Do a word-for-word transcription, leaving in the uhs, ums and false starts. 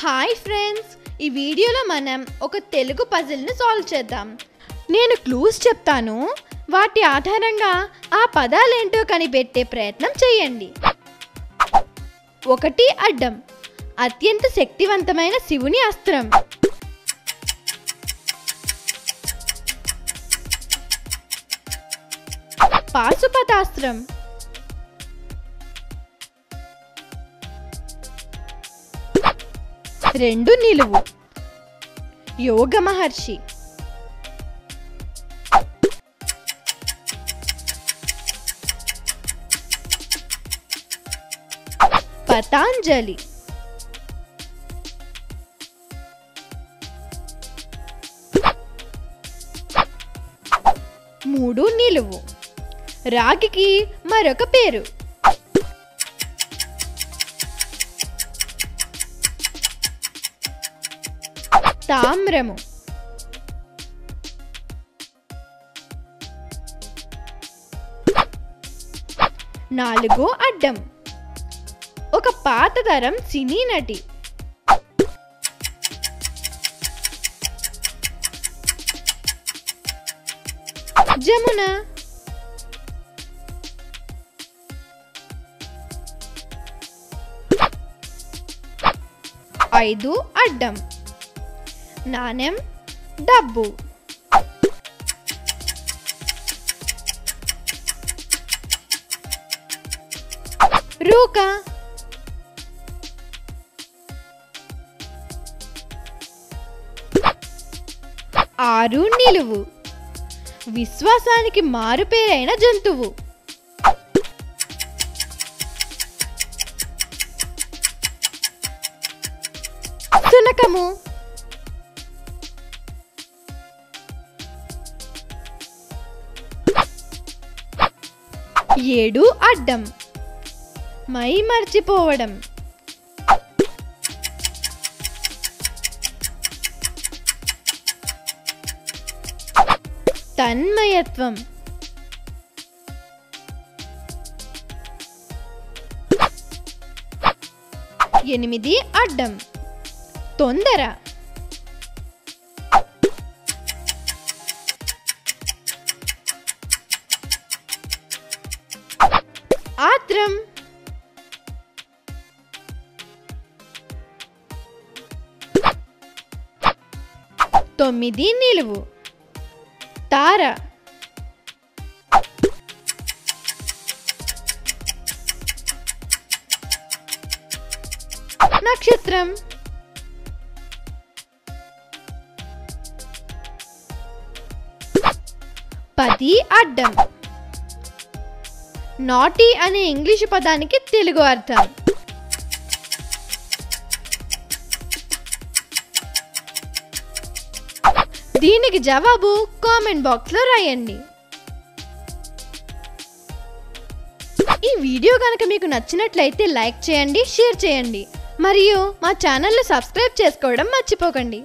Hi friends, ఈ వీడియోలో మనం ఒక తెలుగు పజిల్ని సాల్వ్ చేద్దాం. నేను క్లూస్ చెప్తాను, వాటి ఆధారంగా ఆ పదాలేంటో కనిపెట్టే ప్రయత్నం చేయండి. ఒకటి అడ్డం, అత్యంత శక్తివంతమైన శివుని అస్త్రం. పాశుపతాస్త్రం. రెండు నిలువు, యోగ మహర్షి. పతాంజలి. మూడు నిలువు, రాగికి మరొక పేరు. తామ్రము. నాలుగో అడ్డం, ఒక పాతతరం సినీ నటి. జమున. ఐదు అడ్డం, నాణెం, డబ్బు. రూక. ఆరు నిలువు, విశ్వాసానికి మారుపేరైన జంతువు. శునకము. ఏడు అడ్డం, మై మర్చిపోవడం. తన్మయత్వం. ఎనిమిది అడ్డం, తొందర. ఆత్రం. తొమ్మిది నిలువు, తార. నక్షత్రం. పది అడ్డం, నాటి అనే ఇంగ్లీషు పదానికి తెలుగు అర్థం. దీనికి జవాబు కామెంట్ బాక్స్లో రాయండి. ఈ వీడియో కనుక మీకు నచ్చినట్లయితే లైక్ చేయండి, షేర్ చేయండి, మరియు మా ఛానల్ని సబ్స్క్రైబ్ చేసుకోవడం మర్చిపోకండి.